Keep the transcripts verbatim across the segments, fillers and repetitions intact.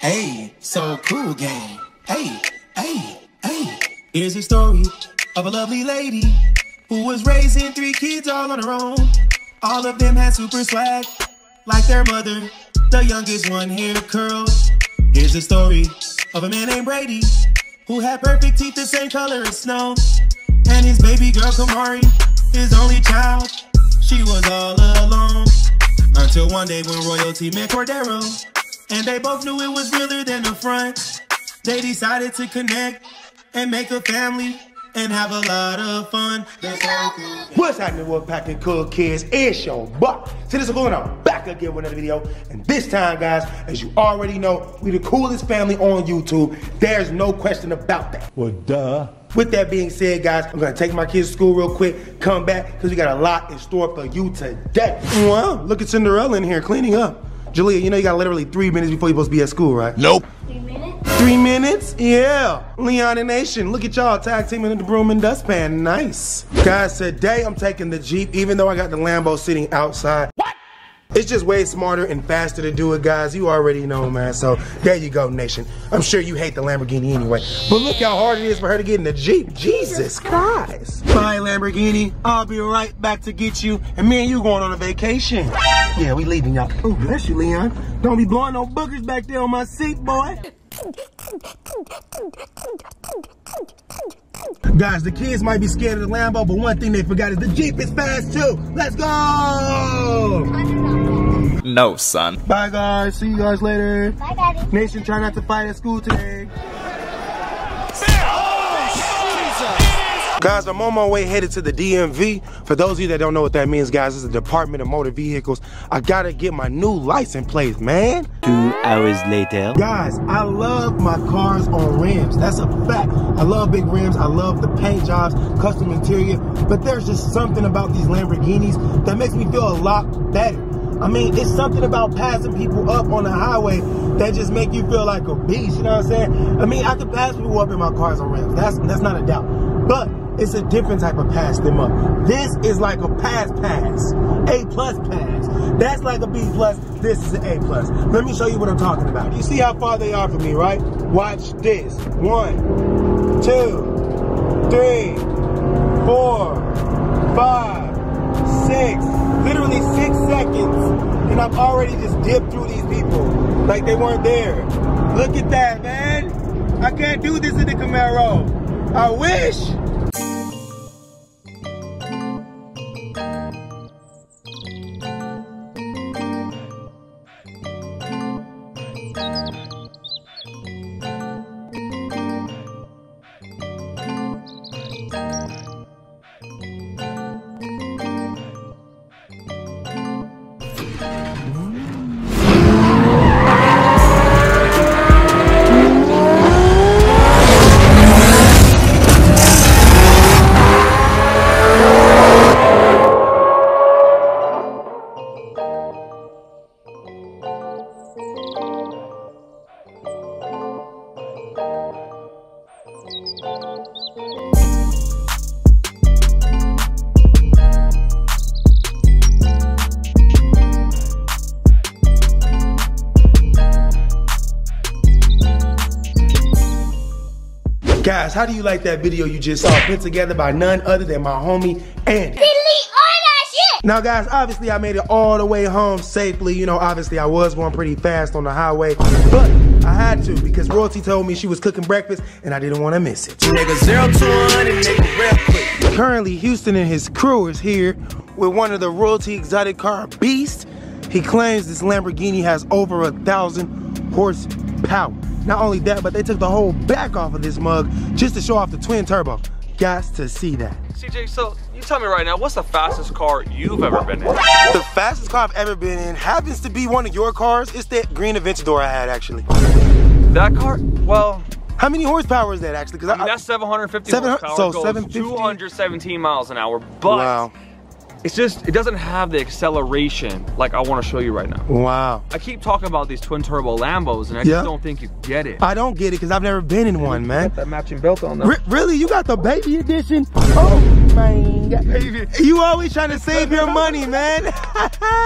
Hey, so cool gang. Hey, hey, hey. Here's a story of a lovely lady who was raising three kids all on her own. All of them had super swag, like their mother. The youngest one hair curls. Here's a story of a man named Brady who had perfect teeth the same color as snow. And his baby girl Kamari, his only child, she was all alone. Until one day when royalty met Cordero, and they both knew it was realer than the front. They decided to connect and make a family and have a lot of fun. What's happening, Huracan Coupe kids? It's your buck. So this is going on back again with another video. And this time, guys, as you already know, we the coolest family on YouTube. There's no question about that. Well, duh. With that being said, guys, I'm gonna take my kids to school real quick, come back, because we got a lot in store for you today. Wow, look at Cinderella in here cleaning up. Julia, you know you got literally three minutes before you're supposed to be at school, right? Nope. Three minutes? Three minutes? Yeah. Leon and Nation, look at y'all tag teaming in the broom and dustpan. Nice. Guys, today I'm taking the Jeep, even though I got the Lambo sitting outside. What? It's just way smarter and faster to do it, guys. You already know, man. So there you go, Nation. I'm sure you hate the Lamborghini anyway. But look how hard it is for her to get in the Jeep. Jesus Christ. Bye, Lamborghini. I'll be right back to get you. And me and you going on a vacation. Yeah, we leaving, y'all. Oh, bless you, Leon. Don't be blowing no boogers back there on my seat, boy. Guys, the kids might be scared of the Lambo, but one thing they forgot is the Jeep is fast, too. Let's go! No, son. Bye, guys. See you guys later. Bye, Daddy. Nation, try not to fight at school today. Oh, guys, I'm on my way headed to the D M V. For those of you that don't know what that means, guys, it's the Department of Motor Vehicles. I gotta get my new license plate, man. Two hours later. Guys, I love my cars on rims. That's a fact. I love big rims. I love the paint jobs, custom interior. But there's just something about these Lamborghinis that makes me feel a lot better. I mean, it's something about passing people up on the highway that just make you feel like a beast, you know what I'm saying? I mean, I could pass people up in my cars on rims. That's, that's not a doubt. But it's a different type of pass them up. This is like a pass pass, A plus pass. That's like a B plus, this is an A plus. Let me show you what I'm talking about. You see how far they are from me, right? Watch this. One, two, three, four, five, six. Literally six seconds, and I've already just dipped through these people like they weren't there. Look at that, man. I can't do this in the Camaro. I wish. Guys, how do you like that video you just saw put together by none other than my homie, Andy? Delete all that shit! Now, guys, obviously I made it all the way home safely. You know, obviously I was going pretty fast on the highway, but I had to because Royalty told me she was cooking breakfast and I didn't want to miss it. Nigga, zero to one and make it real quick. Currently, Houston and his crew is here with one of the Royalty exotic car beasts. He claims this Lamborghini has over a thousand horsepower. Not only that, but they took the whole back off of this mug just to show off the twin turbo. Got to see that. C J, so you tell me right now, what's the fastest car you've ever been in? The fastest car I've ever been in happens to be one of your cars. It's that green Aventador I had, actually. That car? Well... How many horsepower is that, actually? Because I mean, that's seven hundred fifty seven hundred, horsepower. So goes seven fifty? two hundred seventeen miles an hour, but... Wow. It's just, it doesn't have the acceleration like I want to show you right now. Wow. I keep talking about these twin turbo Lambos and I just yeah. don't think you get it. I don't get it because I've never been in one, man. Got that matching belt on though. Re really? You got the baby edition? Oh, man. got, baby. You always trying to save your money, man.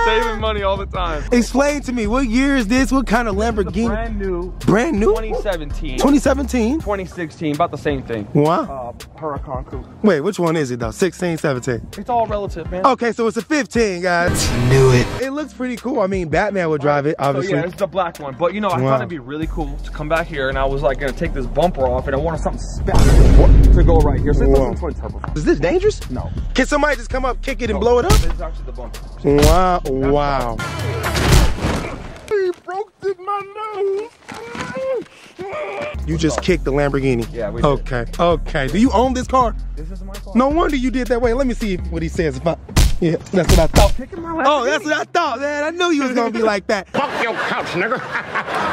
Saving money all the time. Explain to me, what year is this? What kind of Lamborghini? Brand new. Brand new? twenty seventeen. twenty seventeen? twenty sixteen, about the same thing. Wow. Uh, Huracan Coupe. Wait, which one is it though? sixteen, seventeen? It's all relative, man. Okay, so it's a fifteen, guys. Knew it. It looks pretty cool. I mean, Batman would drive it, obviously. So yeah, it's the black one. But you know, I wow. thought it'd be really cool to come back here, and I was like gonna take this bumper off, and I wanted something special to go right here. So it twin turbo. Is this dangerous? No. Can somebody just come up, kick it, and no. blow it up? This is actually the bumper. Wow! That's wow! He broke my nose. You just kicked the Lamborghini. Yeah, we did. Okay. Okay. Do you own this car? This is my car. No wonder you did that way. Let me see what he says. If I... Yeah, that's what I thought. Oh, that's what I thought, man. I knew you was gonna be like that. Fuck your couch, nigga.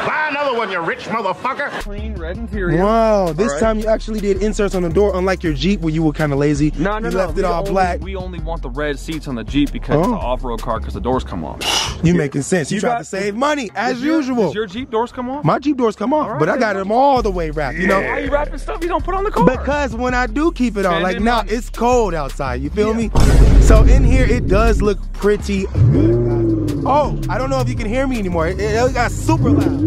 Buy another one, you rich motherfucker. Clean red interior. Wow, this right. time you actually did inserts on the door, unlike your Jeep where you were kind of lazy. No, no, you no. left it all only, black. We only want the red seats on the Jeep because oh. it's an off-road car because the doors come off. You making sense. You, you trying to save money as does your, usual. Does your Jeep doors come off? My Jeep doors come off, right, but I got them all the way wrapped. You yeah. know why you wrapping stuff you don't put on the car? Because when I do keep it on, and like now money. It's cold outside. You feel yeah. me? So in here it does look pretty good. Oh, I don't know if you can hear me anymore. It, it got super loud.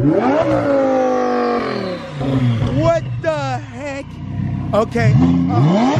What the heck? Okay. Uh-huh.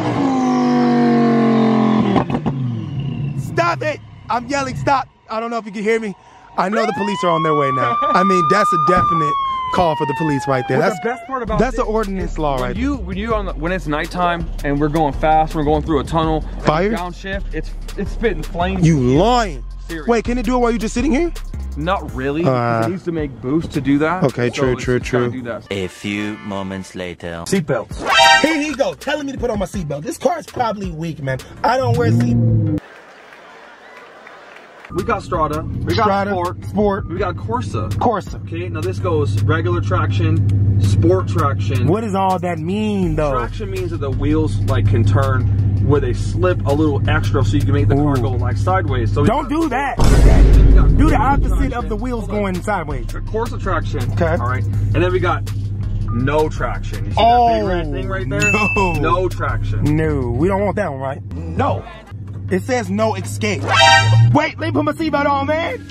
Stop it! I'm yelling stop. I don't know if you can hear me. I know the police are on their way now. I mean, that's a definite call for the police right there. Well, that's the best part about that's an ordinance law right you, there. When you on the, when it's nighttime and we're going fast, we're going through a tunnel. Fire? Downshift. It's it's spitting flames. You lying? Seriously. Wait, can it do it while you're just sitting here? Not really. Uh, it needs to make boost to do that. Okay, so true, true, true. Do that. A few moments later. Seatbelts. Here he goes, telling me to put on my seatbelt. This car is probably weak, man. I don't wear seatbelts. We got Strada, we Strada, got Sport, Sport, we got Corsa. Corsa. Okay, now this goes regular traction, sport traction. What does all that mean though? Traction means that the wheels like can turn where they slip a little extra so you can make the Ooh. car go like sideways. So don't do that. Okay. Do the opposite traction. of the wheels going sideways. The Corsa traction. Okay. All right, and then we got no traction. You see oh, that big red thing right there? No. No traction. No, we don't want that one, right? No. It says no escape. Wait, let me put my seatbelt on, man.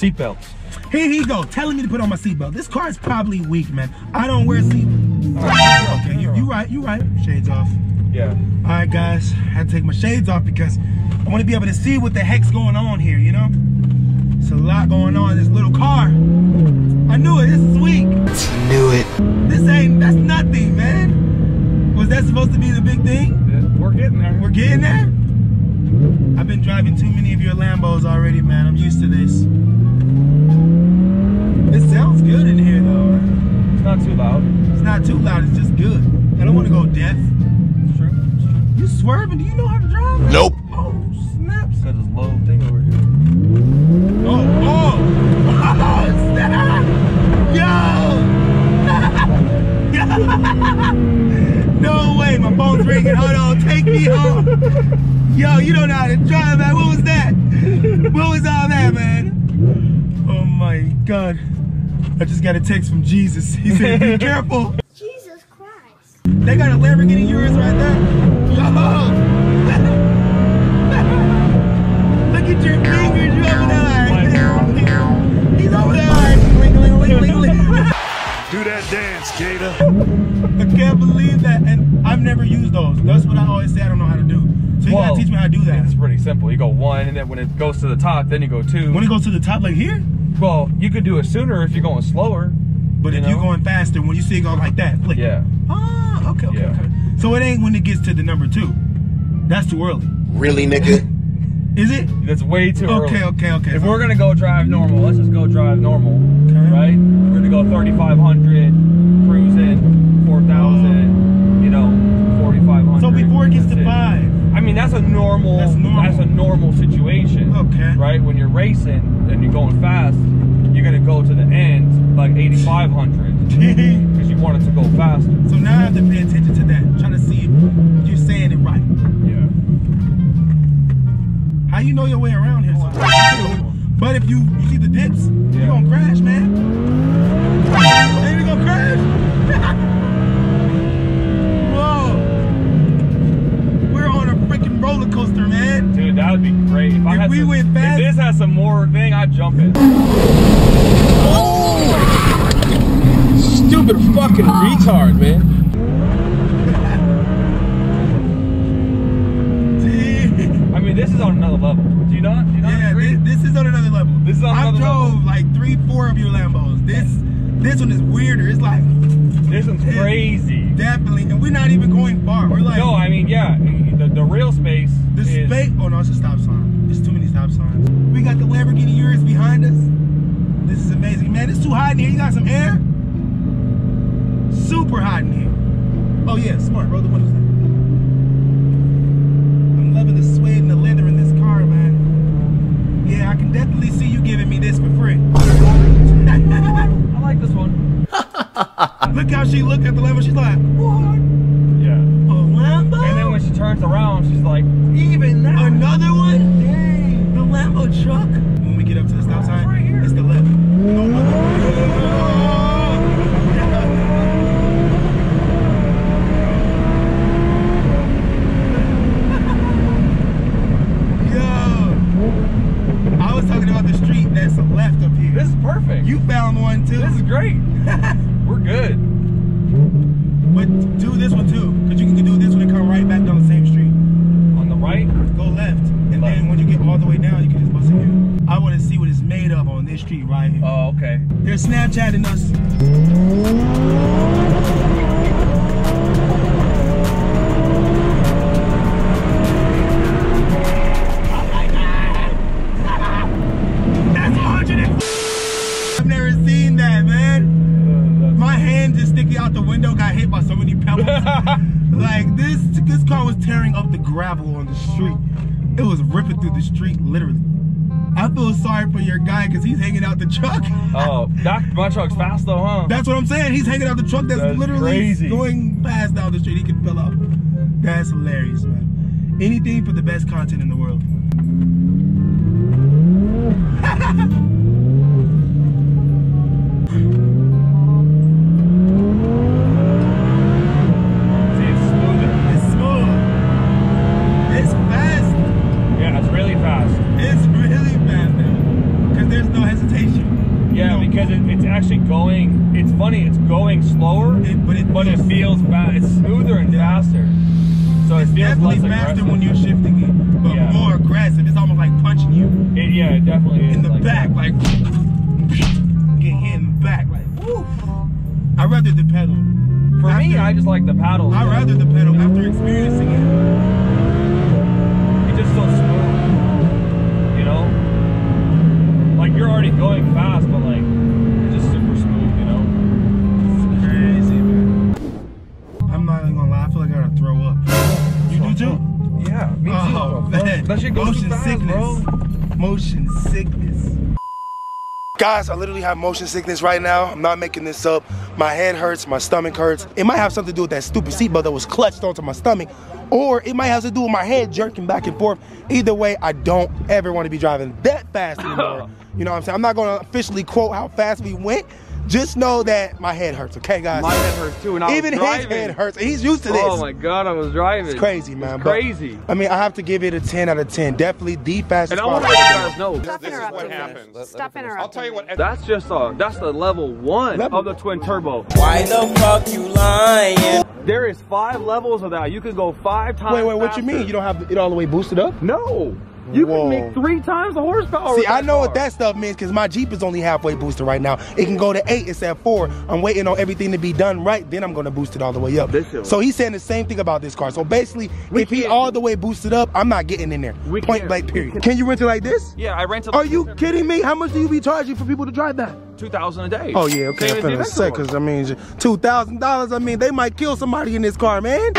Seatbelts. Here he go, telling me to put on my seatbelt. This car is probably weak, man. I don't wear seatbelts. Right. Okay, you, you right, you right. Shades off. Yeah. All right, guys, I had to take my shades off because I want to be able to see what the heck's going on here, you know? It's a lot going on in this little car. I knew it, it's weak. Knew it. This ain't, that's nothing, man. Was that supposed to be the big thing? Yeah, we're getting there. We're getting there? I've been driving too many of your Lambos already, man. I'm used to this. It sounds good in here, though. Right? It's not too loud. It's not too loud. It's just good. I don't want to go deaf. It's true. It's true. You swerving? Do you know how to drive? Man? Nope. Oh snaps! Got this low thing over here. Oh oh! Oh snap! Yo! No way! My phone's ringing. Hold on. Take me home. Yo, you don't know how to drive, man. What was that? What was all that, man? Oh my God. I just got a text from Jesus. He said, be careful. Jesus Christ. They got a Lamborghini Urus right there. Yo. Look at your fingers. You over there. He's over there. Do that dance, Kata. I can't believe that. And I've never used those. That's what I always say I don't know how to do. So you well, gotta teach me how to do that. It's pretty simple. You go one, and then when it goes to the top, then you go two. When it goes to the top, like here? Well, you could do it sooner if you're going slower. But you if know? you're going faster, when you see it going like that, flick. Yeah. Ah, okay, okay, yeah. okay. So it ain't when it gets to the number two. That's too early. Really, nigga? Is it? That's way too okay, early. Okay, okay, okay. If so we're gonna go drive normal, let's just go drive normal, okay. right? We're gonna go thirty-five hundred, cruising. I mean, that's a normal, that's normal. That's a normal situation. Okay. Right? When you're racing and you're going fast, you're gonna go to the end like eighty-five hundred because you want it to go faster. So now I have to pay attention to that. I'm trying to see if you're saying it right. Yeah. How you know your way around here? So but if you, you see the dips, yeah. you're gonna crash, man. Then you're gonna crash. Roller coaster, man. Dude, that would be great. If, if I had we some, went fast, if this has some more thing, I'd jump it. Oh! Stupid fucking oh. retard, man. I mean, this is on another level. Do you not? Do you not yeah, agree? This, this is on another level. This is on I another level. I drove like three, four of your Lambos. This, this one is weirder. It's like this one's crazy. Definitely, and we're not even going far. We're like no, I mean, yeah. The, the real space the is... space oh no, it's a stop sign. There's too many stop signs. We got the Lamborghini Urus behind us. This is amazing, man. It's too hot in here. You got some air? Super hot in here. Oh yeah, smart. Roll the windows down. I'm loving the suede and the leather in this car, man. Yeah, I can definitely see you giving me this for free. I like this one. Look how she looked at the level. She's like, what? Turns around, she's like, even that another one? Dang. The Lambo truck. When we get up to the stop sign, right here. It's the left. No other. Yo, I was talking about the street that's left up here. This is perfect. You found one too. This is great. We're good. But do this one too, because you can do this one and come right back down the same street. On the right? Go left, and left. Then when you get all the way down, you can just bust it here. I want to see what it's made of on this street right here. Oh, okay. They're Snapchatting us. That's one hundred. I've never seen that, man. My hand just sticking out the window got hit by so many pebbles. Like this this car was tearing up the gravel on the street. It was ripping through the street, literally. I feel sorry for your guy because he's hanging out the truck. Oh, that, my truck's fast though, huh? That's what I'm saying. He's hanging out the truck that's, that's literally crazy. Going fast down the street. He can fill up. That's hilarious, man. Anything for the best content in the world. But it feels bad. It's smoother and faster. So it it's feels definitely less faster when you're shifting it, but yeah. more aggressive. It's almost like punching you. It, yeah, it definitely is. In the like back, that. like get hit in the back, like woof. I rather the pedal. For after, me, I just like the paddle. I rather the pedal after experiencing it. It's just so smooth, you know. Like you're already going fast, but like. That shit goes motion fast, sickness, bro. Motion sickness. Guys, I literally have motion sickness right now. I'm not making this up. My head hurts, my stomach hurts. It might have something to do with that stupid seatbelt that was clutched onto my stomach, or it might have to do with my head jerking back and forth. Either way, I don't ever want to be driving that fast anymore. You know what I'm saying? I'm not going to officially quote how fast we went. Just know that my head hurts, okay, guys? My head hurts, too, and I Even was driving. Even his head hurts. He's used to this. Oh, my God, I was driving. It's crazy, man. It's crazy. But, I mean, I have to give it a ten out of ten. Definitely the fastest And I want to let you guys know. This, this is what happens. Let, Stop let interrupting. I'll tell you what. That's just a, that's the level one level. of the twin turbo. Why the fuck you lying? There is five levels of that. You can go five times Wait, wait, what faster. you mean? You don't have it all the way boosted up? No. You Whoa. can make three times the horsepower. See, I know car. what that stuff means because my Jeep is only halfway boosted right now. It can go to eight, it's at four. I'm waiting on everything to be done right, then I'm gonna boost it all the way up. So he's saying the same thing about this car. So basically, we if he all the way boosted up, I'm not getting in there. We Point blank period. Can. can you rent it like this? Yeah, I rent it like this. Are you kidding me? How much do you be charging for people to drive that? two thousand dollars a day. Oh yeah, okay, I'm finna say, cause I mean, two thousand dollars, I mean, they might kill somebody in this car, man.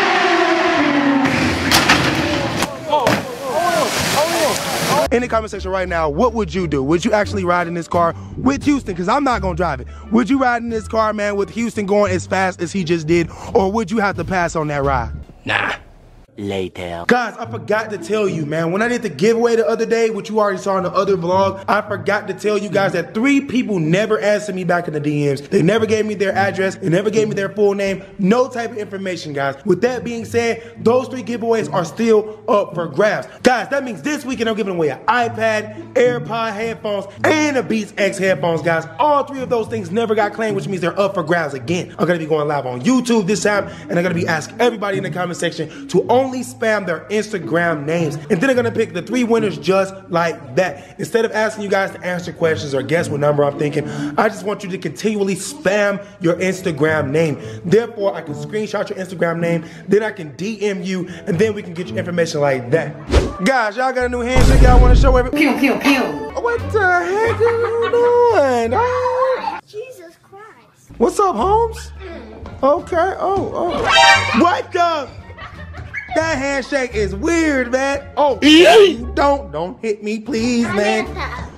in the comment section right now, what would you do? Would you actually ride in this car with Houston? Because I'm not going to drive it. Would you ride in this car, man, with Houston going as fast as he just did? Or would you have to pass on that ride? Nah. Later. Guys, I forgot to tell you, man, when I did the giveaway the other day, which you already saw in the other vlog, I forgot to tell you guys that three people never answered me back in the D Ms. They never gave me their address. They never gave me their full name. No type of information, guys. With that being said, those three giveaways are still up for grabs. Guys, that means this weekend I'm giving away an iPad, AirPod headphones, and a Beats X headphones, guys. All three of those things never got claimed, which means they're up for grabs again. I'm going to be going live on YouTube this time, and I'm going to be asking everybody in the comment section to own only spam their Instagram names, and then they're gonna pick the three winners just like that. Instead of asking you guys to answer questions or guess what number I'm thinking, I just want you to continually spam your Instagram name. Therefore, I can screenshot your Instagram name, then I can D M you, and then we can get your information like that. Guys, y'all got a new handshake y'all wanna show every- Pew, pew, pew. What the heck are you doing? Oh. Jesus Christ. What's up, Holmes? Okay, oh, oh. What the? That handshake is weird, man. Oh, you don't. Don't hit me, please, man.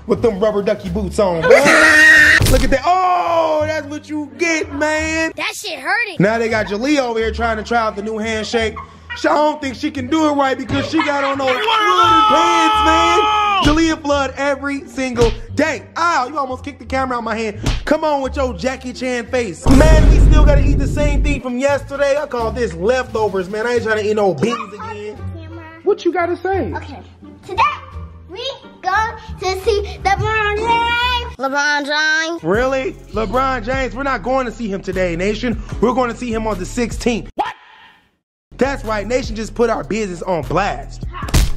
With them rubber ducky boots on, man. Look at that. Oh, that's what you get, man. That shit hurting. Now they got Jalea over here trying to try out the new handshake. She, I don't think she can do it right because she got on those bloody pants, man. Jalea blood every single day. Ow, you almost kicked the camera out of my hand. Come on with your Jackie Chan face. Man, we still gotta eat the same thing from yesterday. I call this leftovers, man. I ain't trying to eat no beans again. What you gotta say? Okay, today we go to see LeBron James. LeBron James. Really? LeBron James, we're not going to see him today, nation. We're going to see him on the sixteenth. What? That's right, nation just put our business on blast.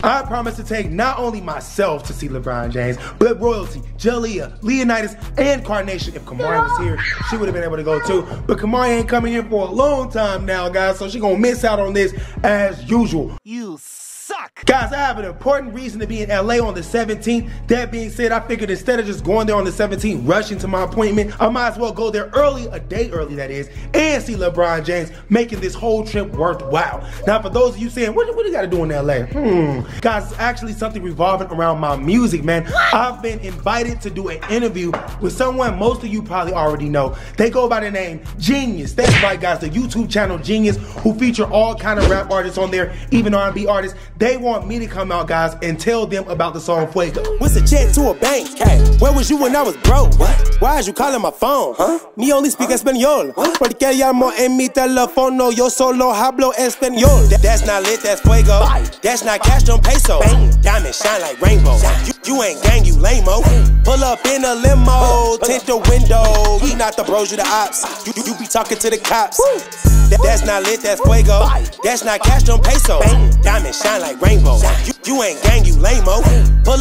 I promise to take not only myself to see LeBron James, but royalty, Jalea, Leonidas, and Carnation. If Kamari was here, she would have been able to go too. But Kamari ain't coming here for a long time now, guys, so she gonna miss out on this as usual. You suck. Guys, I have an important reason to be in L A on the seventeenth. That being said, I figured instead of just going there on the seventeenth, rushing to my appointment, I might as well go there early, a day early that is, and see LeBron James, making this whole trip worthwhile. Now, for those of you saying, what, what do you gotta do in L A? Hmm. Guys, it's actually something revolving around my music, man. What? I've been invited to do an interview with someone most of you probably already know. They go by the name Genius. That's right, guys, the YouTube channel Genius, who feature all kind of rap artists on there, even R and B artists. They want me to come out, guys, and tell them about the song Fuego. What's a check to a bank? Hey, where was you when I was broke? What? Why is you calling my phone? Huh? Me only speak Espanol. Porque llamo en mi teléfono, yo solo hablo Espanol. That's not lit, that's Fuego. That's not cash, don't peso. Diamonds shine like rainbow. You, you ain't gang, you lame-o. Pull up in a limo, tint the window. We not the bros, you the ops. You, you, you be talking to the cops. That, that's not lit, that's Fuego. That's not cash, don't peso. Diamonds shine like rainbow. You, you ain't gang, you lame-o. Pull up.